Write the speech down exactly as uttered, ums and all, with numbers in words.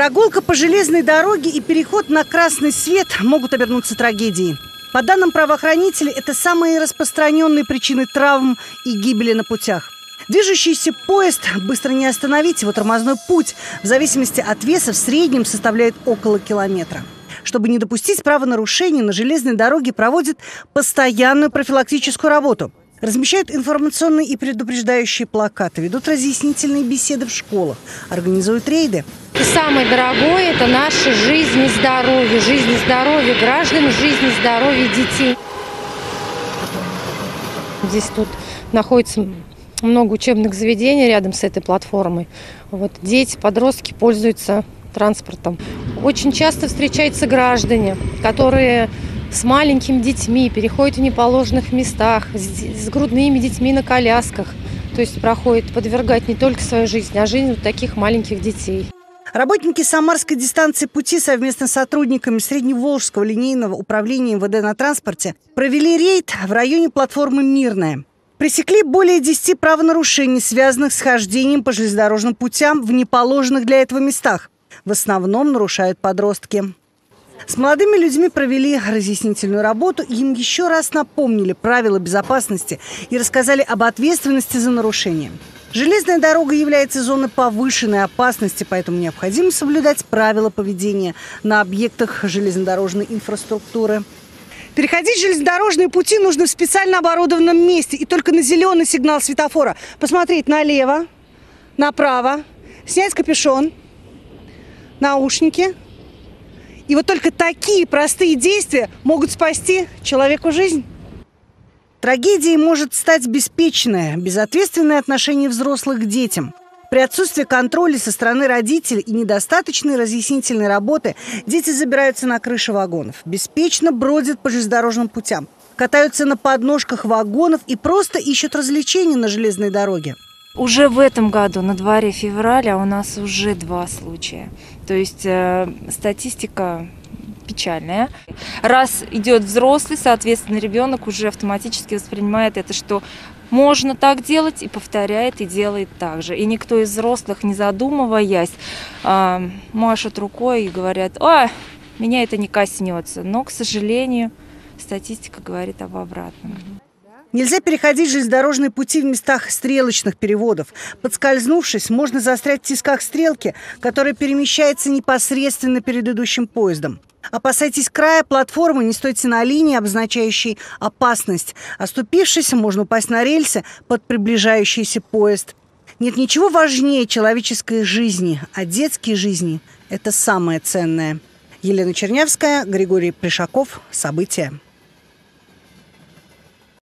Прогулка по железной дороге и переход на красный свет могут обернуться трагедией. По данным правоохранителей, это самые распространенные причины травм и гибели на путях. Движущийся поезд быстро не остановить, его тормозной путь в зависимости от веса в среднем составляет около километра. Чтобы не допустить правонарушений, на железной дороге проводят постоянную профилактическую работу. Размещают информационные и предупреждающие плакаты, ведут разъяснительные беседы в школах, организуют рейды. И самое дорогое – это наша жизнь и здоровье, жизнь и здоровье граждан, жизнь и здоровье детей. Здесь тут находится много учебных заведений рядом с этой платформой. Вот дети, подростки пользуются транспортом. Очень часто встречаются граждане, которые с маленькими детьми переходят в неположенных местах, с грудными детьми на колясках. То есть проходит подвергать не только свою жизнь, а жизнь вот таких маленьких детей. Работники Самарской дистанции пути совместно с сотрудниками Средневолжского линейного управления МВД на транспорте провели рейд в районе платформы «Мирная». Пресекли более десяти правонарушений, связанных с хождением по железнодорожным путям в неположенных для этого местах. В основном нарушают подростки. С молодыми людьми провели разъяснительную работу, им еще раз напомнили правила безопасности и рассказали об ответственности за нарушение. Железная дорога является зоной повышенной опасности, поэтому необходимо соблюдать правила поведения на объектах железнодорожной инфраструктуры. Переходить железнодорожные пути нужно в специально оборудованном месте и только на зеленый сигнал светофора. Посмотреть налево, направо, снять капюшон, наушники. И вот только такие простые действия могут спасти человеку жизнь. Трагедией может стать беспечное, безответственное отношение взрослых к детям. При отсутствии контроля со стороны родителей и недостаточной разъяснительной работы дети забираются на крыши вагонов, беспечно бродят по железнодорожным путям, катаются на подножках вагонов и просто ищут развлечений на железной дороге. Уже в этом году, на дворе февраля, у нас уже два случая. То есть э, статистика печальная. Раз идет взрослый, соответственно, ребенок уже автоматически воспринимает это, что можно так делать, и повторяет, и делает так же. И никто из взрослых, не задумываясь, э, машет рукой и говорят: «А, меня это не коснется». Но, к сожалению, статистика говорит об обратном. Нельзя переходить железнодорожные пути в местах стрелочных переводов. Подскользнувшись, можно застрять в тисках стрелки, которая перемещается непосредственно перед идущим поездом. Опасайтесь края платформы, не стойте на линии, обозначающей опасность. Оступившись, можно упасть на рельсы под приближающийся поезд. Нет ничего важнее человеческой жизни, а детские жизни – это самое ценное. Елена Чернявская, Григорий Пришаков. События.